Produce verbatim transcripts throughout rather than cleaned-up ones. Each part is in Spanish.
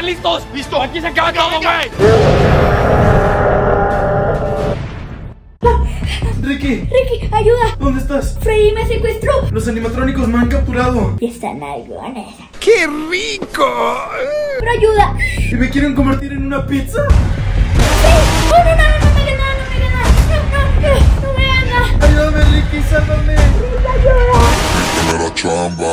¿Están listos? ¡Listo! ¡Aquí se acaba todo, güey! ¡Ricky! ¡Ricky, ayuda! ¿Dónde estás? ¡Freddy me secuestró! ¡Los animatrónicos me han capturado! Y están algunas. ¡Qué rico! ¡Pero ayuda! ¿Y me quieren convertir en una pizza? ¡Sí! ¡Oh, no, no, no! ¡No me hagas nada! ¡No me hagas nada! ¡No me hagas! ¡Ayúdame, Ricky! ¡Sálvame! ¡Ayuda! ¡Mi primera chamba!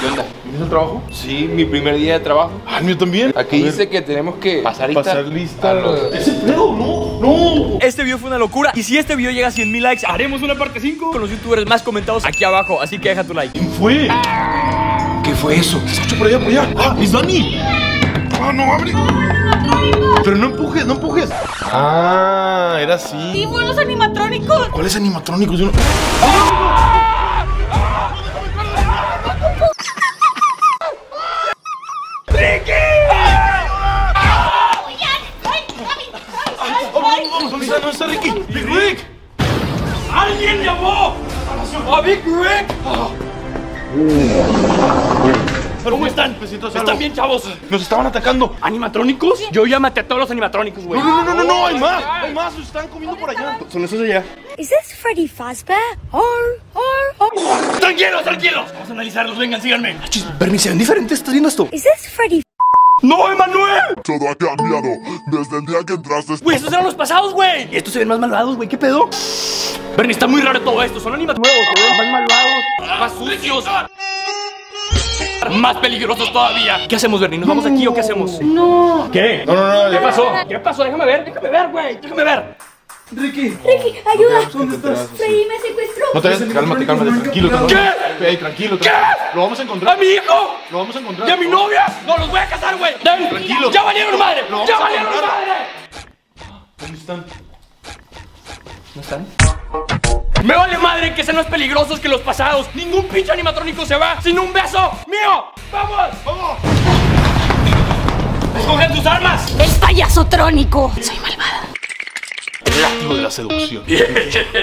¿Qué onda? ¿Viniste al trabajo? Sí, mi primer día de trabajo. Ah, mío también. Aquí dice que tenemos que pasar lista. Pasar lista. Los... ¡Ese pedo! ¡No! ¡No! Este video fue una locura. Y si este video llega a cien mil likes, haremos una parte cinco con los youtubers más comentados aquí abajo. Así que deja tu like. ¿Quién fue? ¿Qué fue eso? Se escucha por allá, por allá. ¡Ah! ¡Es Dani! ¡Ah, no! ¡Abre! Pero no empujes, no empujes. Ah, era así. Sí, fue los animatrónicos. ¿Cuáles animatrónicos? Yo no... ¡Ah! ¿Dónde está Ricky? ¡Big Rick! ¡Alguien llamó! ¡A Big Rick! ¿Cómo están? ¿Están bien, chavos? Nos estaban atacando. ¿Animatrónicos? Yo ya maté a todos los animatrónicos, güey. No, no, no, no, no, hay más. Hay más, los están comiendo por allá. Son esos allá. ¿Es este Freddy Fazbear? Or, or, or. ¡Tranquilos, tranquilos! Vamos a analizarlos, vengan, síganme. Permiso, ¿ven diferente? ¿Estás viendo esto? ¿Es este Freddy? ¡No, Emmanuel! Todo ha cambiado desde el día que entraste. Güey, estos eran los pasados, güey. Y estos se ven más malvados, güey, ¿qué pedo? Bernie, está muy raro todo esto. Son animales nuevos, se ven más malvados, más sucios, más peligrosos todavía. ¿Qué hacemos, Bernie? ¿Nos vamos aquí o qué hacemos? No. ¿Qué? No, no, no, no. ¿Qué pasó? ¿Qué pasó? Déjame ver, déjame ver, güey, déjame ver. Ricky, Ricky, ayuda. ¿Dónde estás? Freddy me secuestró. No te vayas, cálmate, cálmate, tranquilo. ¿Qué? Tranquilo, ¿qué? Lo vamos a encontrar. ¡A mi hijo! Lo vamos a encontrar. ¡Y a mi novia! ¡No los voy a casar, güey! ¡Tranquilo! ¡Ya valieron madre! ¡Ya valieron madre! ¿Dónde están? ¿No están? ¡Me vale madre que sean más peligrosos que los pasados! ¡Ningún pinche animatrónico se va sin un beso mío! ¡Vamos! ¡Vamos! ¡Escogen tus armas! ¡Es payaso trónico! Soy malvada. El acto de la seducción.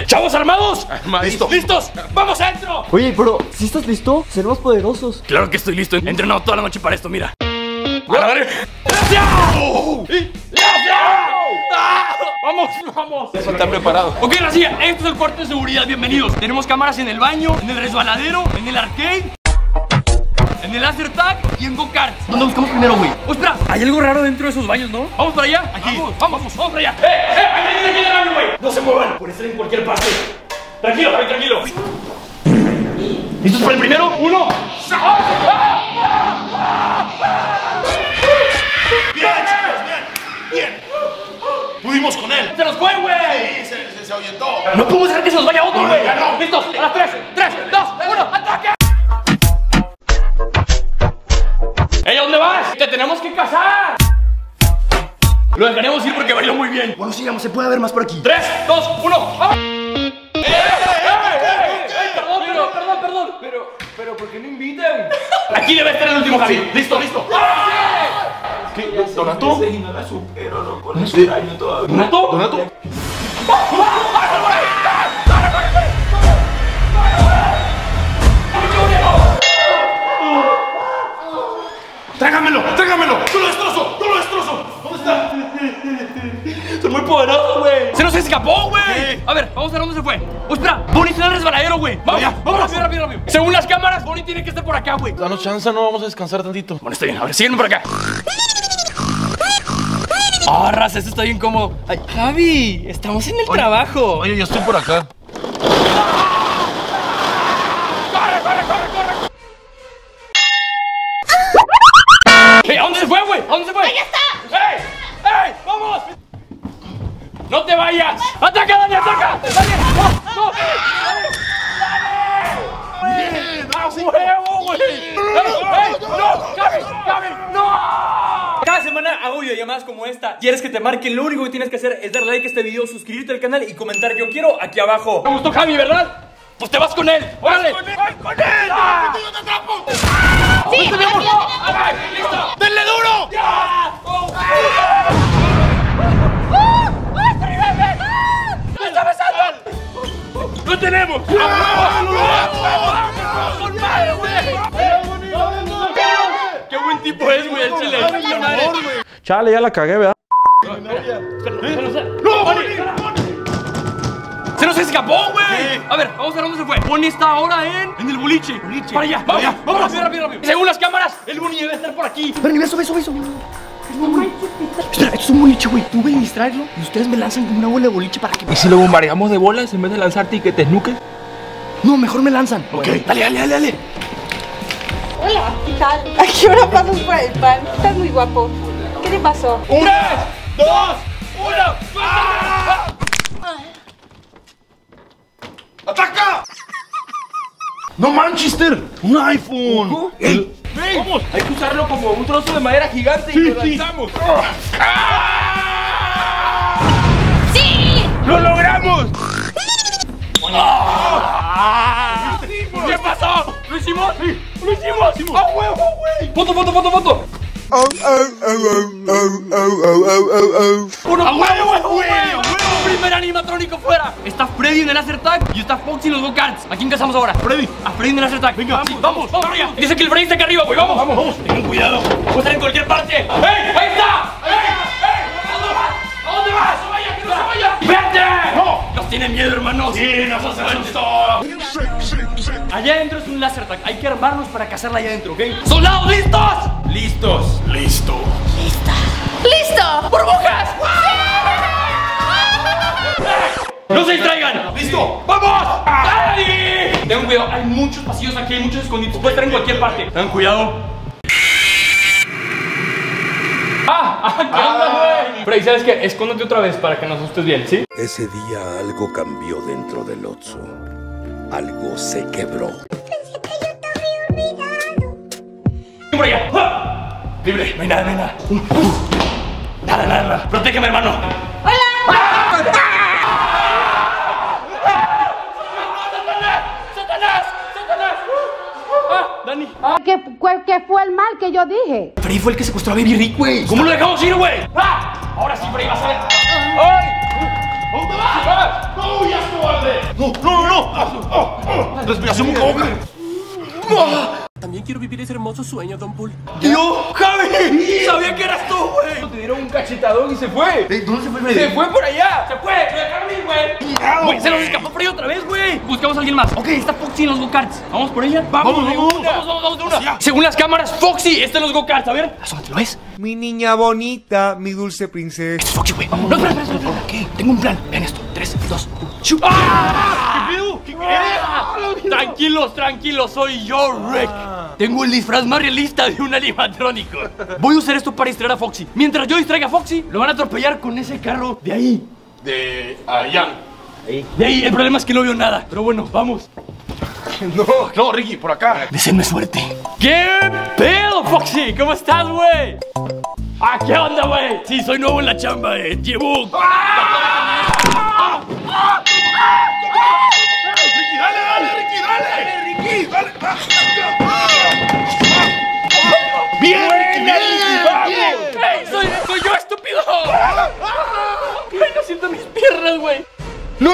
¡Chavos armados! ¿Listo? ¡Listos! ¡Vamos adentro! Oye, pero, ¿si estás listo? Seremos poderosos. Claro que estoy listo. He entrenado toda la noche para esto, mira. ¡Gracias! ¡Oh! ¡Ah! ¡Vamos, vamos! Eso está preparado. Ok, la silla. Esto es el cuarto de seguridad. Bienvenidos. Tenemos cámaras en el baño, en el resbaladero, en el arcade, en el laser tag y en go-karts. ¿Dónde buscamos primero, güey? ¡Oh, espera! Hay algo raro dentro de esos baños, ¿no? Vamos para allá. Aquí. Vamos, vamos, vamos, vamos para allá. ¡Eh, eh! ¡Hay alguien en el baño, güey! ¡No se muevan! Por estar en cualquier parte. Tranquilo, Javi, tranquilo. ¿Listos para el primero? ¡Uno! ¡Bien, chicos! ¡Bien! ¡Bien! ¡Pudimos con él! ¡Se nos fue, güey! Sí, se, se, se ahuyentó. ¡No podemos dejar que se nos vaya otro, güey! No, no. ¡Listos! ¡A las tres! ¡Tres, dos, uno! ¡Ataque! ¡Ey! ¿A dónde vas? ¡Te tenemos que casar! Lo dejaremos ir porque bailó muy bien. Bueno, sigamos, se puede ver más por aquí. ¡Tres, dos, uno! ¡Vamos! ¡Eh, eh, eh, eh! Perdón, perdón, perdón, perdón. Pero, pero, ¿por qué no invitan? Aquí debe estar el último, Javi. ¡Listo, listo! ¿Qué? ¿Donato? No la supero, no, con ese daño todavía. ¿Donato? ¿Donato? ¡Tráigamelo! ¡Tráigamelo! ¡Yo lo destrozo! ¡Yo lo destrozo! ¿Dónde está? ¡Son muy poderosos, güey! ¡Se nos escapó, güey! A ver, vamos a ver dónde se fue. ¡Oh, espera! ¡Bonnie está en el resbaladero, güey! ¡Vamos! Ya, ¡Vamos! ¡Rápido, rápido, rápido! Según las cámaras, Bonnie tiene que estar por acá, güey. Danos chance, no, vamos a descansar tantito. Bueno, está bien, a ver, sígueme por acá. ¡Ah, oh, raza! Esto está bien cómodo. Ay, Javi, estamos en el oye, trabajo. Oye, yo estoy por acá. ¡Hey! ¿A dónde se fue, güey? ¿A dónde se fue? ¡Ahí está! ¡Ey! ¡Ey! ¡Vamos! ¡No te vayas! ¡Ataca, Dani! ¡Ataca! ¡Dani! ¡No! ¡No! ¡Dani! ¡Bien! ¡A huevo, güey! ¡No! ¡No! ¡Cabe! ¡Cabe! ¡No! Cada semana hago videollamadas como esta. ¿Quieres que te marquen? Lo único que tienes que hacer es darle like a este video, suscribirte al canal y comentar yo quiero aquí abajo. Me gustó Javi, ¿verdad? Pues te vas con él. ¡Órale! ¡Vas con él! ¡Vas con él! ¡Ah! ¡Yo te atrapo! ¡Ah! ¡Sí! ¡Listo! ¡Denle duro! ¡Ya! ¡Oh! ¡Ah! ¡Ah! ¡Ah! ¡Me está besando! ¡Lo tenemos! ¡A huevo! ¡Con madre, güey! ¡Qué buen tipo es, güey, el chile! madre. Chale, ya la cagué, ¿verdad? No, no, no. ¡Se nos escapó, güey! Sí. A ver, vamos a ver dónde se fue. Bonnie está ahora en... En el boliche. boliche. Para allá, vamos, vamos, vamos, rápido, rápido, rápido. Según las cámaras, el Bonnie debe estar por aquí. Espérame, sube, sube, sube. Espera, esto es un boliche, güey. Tú ven a distraerlo y ustedes me lanzan como una bola de boliche para que... ¿Y si lo bombardeamos de bolas en vez de lanzarte y que te esnuques? No, mejor me lanzan. Ok. Bueno, dale, dale, dale, dale. Hola, ¿qué tal? ¿A qué hora pasas por el pan? Estás muy guapo. ¿Qué te pasó? ¡Tres, dos, uno! ¡Ah! ¡Ataca! ¡No manches, Ter! ¡Un iPhone! Uh-huh. El... Hey, ¡vamos! Hay que usarlo como un trozo de madera gigante, sí, y lo lanzamos. Sí. ¡Ah! ¡Sí! ¡Lo logramos! ¡Ah! ¡Lo hicimos! ¿Qué pasó? ¿Lo hicimos? Sí. ¡Lo hicimos! ¡Ah, huevo, güey! ¡Foto, foto, foto, foto! ¡Oh, oh, oh, oh, oh, oh, oh, oh! ¡Uno, huevo, güey! ¡Primer animatrónico fuera! Está Freddy en el laser tag y está Foxy en los go-karts. ¿A quién cazamos ahora? Freddy. A Freddy en el laser tag. Venga, sí, vamos, vamos, vamos, vamos. Dice que el Freddy está acá arriba, güey. Vamos, vamos, vamos. Tengan cuidado. Vamos a estar en cualquier parte. ¡Ey! ¡Ahí está! ¡Ey! ¡Ey! ¿A dónde vas? ¿A dónde vas? ¡No vaya, que no se vaya! ¡Vete! ¡No! Nos tienen miedo, hermanos. Sí, nos asustó. Allá adentro es un laser tag. Hay que armarnos para cazarla allá adentro, ¿ok? ¡Soldados, listos! ¡Listos! ¡Listos! ¡Listas! ¡Listo! ¡Burbujas! ¡No se distraigan! ¡Listo! ¡Vamos! ¡Dale! Tengan cuidado, hay muchos pasillos aquí, hay muchos escondidos. Puede estar en cualquier parte. Tengan cuidado. ¡Ah! ¡Ah! ¿Qué onda, güey? Freddy, ¿sabes qué? Escóndete otra vez para que nos asustes bien, ¿sí? Ese día algo cambió dentro del Otso. Algo se quebró. Pensé que yo te había olvidado. ¡Por allá! ¡Ah! ¡Libre! No hay nada, no hay nada. Nada, nada, nada. Protégeme, hermano. ¡Hola! ¡Ah! Dani. Ah. ¿Qué, ¿Qué fue el mal que yo dije? Freddy fue el que secuestró a Baby Rick, güey. ¿Cómo lo dejamos ir, güey? ¡Ah! Ahora sí, Freddy, vas a ver. ¡Ay! ¿Dónde vas? ¡No, ya es cobarde! ¡No, no, no! Oh, oh, oh. ¡Respiración doble! También quiero vivir ese hermoso sueño, Don Bull. ¡Dios! ¡Javi! ¡Sabía que eras tú, güey! Te dieron un cachetadón y se fue. ¿De dónde se fue, Freddy? ¡Se fue por allá! ¡Se fue! ¡Lo dejaron ir, güey! Güey, se nos escapó Freddy otra vez, güey. Buscamos a alguien más. Ok, está Foxy en los go-karts. ¿Vamos por ella? Vamos, vamos, vamos, una. vamos, vamos, vamos de una. Hacia. Según las cámaras, Foxy está en los go-karts. A ver, asómate, ¿lo ves? Mi niña bonita, mi dulce princesa. Esto es Foxy, güey. Vamos. No, espera, espera, espera. Ok, tengo un plan. Vean esto. tres, dos, uno. ¡Chu! ¡Ah! ¿Qué pedo? ¿Qué pedo? Tranquilos, tranquilos, soy yo, Rick. Tengo el disfraz más realista de un animatrónico. Voy a usar esto para distraer a Foxy. Mientras yo distraiga a Foxy, lo van a atropellar con ese carro de ahí. De allá. Ahí. De ahí, el problema es que no veo nada. Pero bueno, vamos. No, no, Ricky, por acá. Deseenme suerte. ¿Qué pedo, Foxy? ¿Cómo estás, güey? Ah, ¿qué onda, güey? Sí, soy nuevo en la chamba, eh. Llevo... ¡Ah! ¡Ah! ¡Ah! ¡Ah! ¡Ah! Ricky, dale, dale, Ricky, dale. Ricky, dale. ¡Ah! ¡Ah! ¡Ah! ¡Bien, Ricky, bien, Ricky, vamos! ¡Ey, soy, soy yo, estúpido! ¡Ah! ¡Ay, no siento mis piernas, güey! No,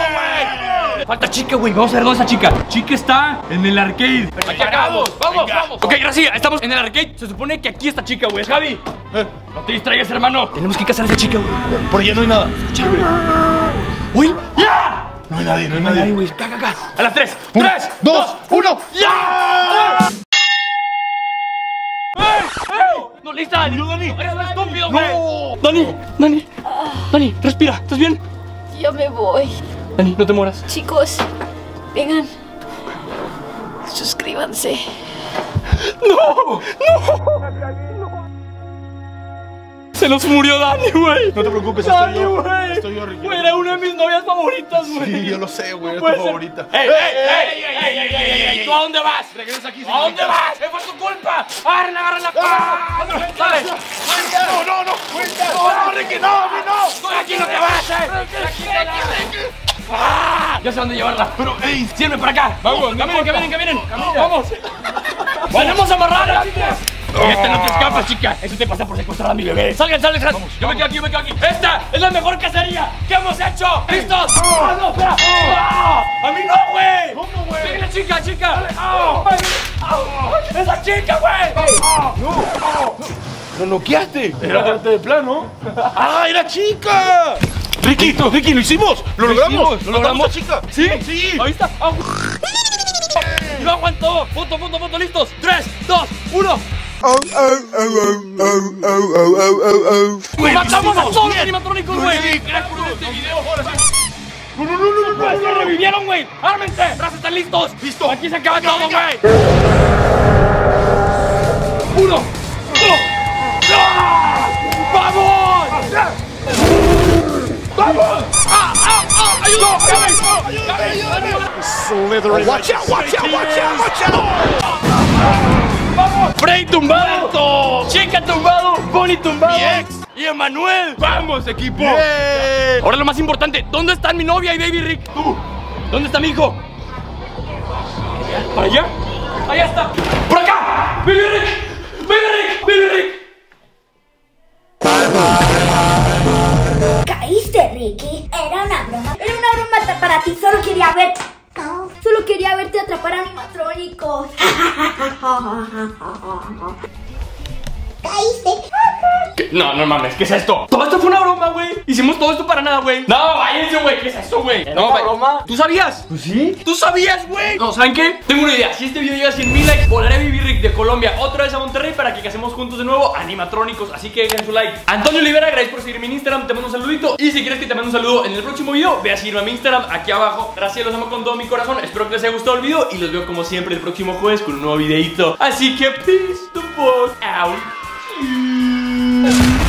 Falta Chica, güey, vamos a ver dónde está Chica. Chica está en el arcade. ¡Atacados! ¡Vamos, vamos! Ok, ahora sí, estamos en el arcade. Se supone que aquí está Chica, güey. ¡Javi! Eh, no te distraigas, hermano. Tenemos que cazar a esa chica, güey. Por allá no hay nada. ¡Uy! ¡Ya! No hay nadie, no hay nadie, güey. Caca, caca. A las tres. Tres, dos, uno. ¡Ya! ¡Ey! ¡Ey! ¡No, lista! ¡No, Dani! ¡Eres un estúpido, güey! ¡Dani! ¡Dani! ¡Dani! ¡Respira! ¿Estás bien? Yo me voy. Dani, no te mueras. Chicos, vengan. Suscríbanse. ¡No! ¡No! Se nos murió Dani, güey. No te preocupes, Dani, estoy yo. Dani, estoy yo, Ricky. Güey, era una de mis novias favoritas, güey. Sí, yo lo sé, güey, es tu favorita. ¡Ey, ey, ey, ey, ey, ey! ¿Tú a dónde vas? Regresa aquí. ¿A dónde vas? ¡Me fue tu culpa! ¡Agarren, agarren la culpa! ¡Dale! ¡No, no, no! ¡Cuenta! ¡No, Ricky, no, no! ¡Aquí no te vas, eh! ¡Aquí, aquí, aquí! ¡Ah! Ya sé dónde llevarla. Pero, ey, sirve para acá. Vamos, caminen, caminen, caminen. Vamos. Vamos a amarrarla, chicas. Esta no te escapas, chica. Eso te pasa por secuestrar a mi bebé. Salgan, salgan, salgan. Yo me quedo aquí, yo me quedo aquí. Esta es la mejor cacería que hemos hecho. ¿Listos? ¡Ah, no, espera! ¡A mí no, güey! ¿Cómo, güey? Síguela, chica, chica. ¡Esa chica, güey! ¡No! ¡Lo noqueaste! Era parte de plano. ¡Ah, era chica! ¡Ricky! ¡Ricky, lo hicimos! ¡Lo, ¿Lo logramos! Hicimos. ¡Lo logramos, a chica! ¿Sí? ¡Sí! ¡Ahí está! ¡Ah! ¡Lo aguantó! ¡Foto, foto, foto! ¡Listos! ¡Tres, dos, uno! Oh, oh, oh, oh, oh, oh, oh, oh. ¡Nos matamos a todos los animatrónicos, güey! ¡Gracias por ver este video! ¡No, no, no, no! ¡No, no, revivieron, güey! ¡Ármense! ¡Raza, están listos! ¡Listo! ¡Aquí se acaba todo, güey! ¡Uno! ¡Dos! ¡Vamos! ¡Vamos! ¡Ah, ah, ah! ¡Ayuda! ¡Ayuda! ¡Ayuda! ¡Watch out! ¡Watch out! ¡Watch out! ¡Watch out! ¡Vamos! Freddy tumbado, Chica tumbado, Bonnie tumbado y Emmanuel. ¡Vamos, equipo! Ahora lo más importante, ¿dónde están mi novia y Baby Rick? Tú, ¿dónde está mi hijo? ¿Para allá? ¡Allá está! ¡Por acá! ¡Baby Rick! ¡Baby Rick! ¡Baby Rick! ¿Caíste, Ricky? Era una broma. Era una broma para ti. Solo quería ver. Oh, solo quería verte atrapar a animatrónicos. ¿Caíste? ¿Qué? No, no mames. ¿Qué es esto? Todo esto fue una broma, güey. Hicimos todo esto para nada, güey. No, váyanse, güey. ¿Qué es esto, güey? No, una broma. ¿Tú sabías? Pues sí. ¿Tú sabías, güey? No, ¿saben qué? Tengo una idea. Si este video llega a cien mil likes, volaré a Baby Rick de Colombia otra vez a Monterrey para que casemos juntos de nuevo animatrónicos. Así que dejen su like. Antonio Olivera, gracias por seguirme en Instagram. Te mando un saludito. Y si quieres que te mande un saludo en el próximo video, ve a seguirme a mi Instagram aquí abajo. Gracias, los amo con todo mi corazón. Espero que les haya gustado el video y los veo como siempre el próximo jueves con un nuevo videito. Así que peace the fuck out. Thank you.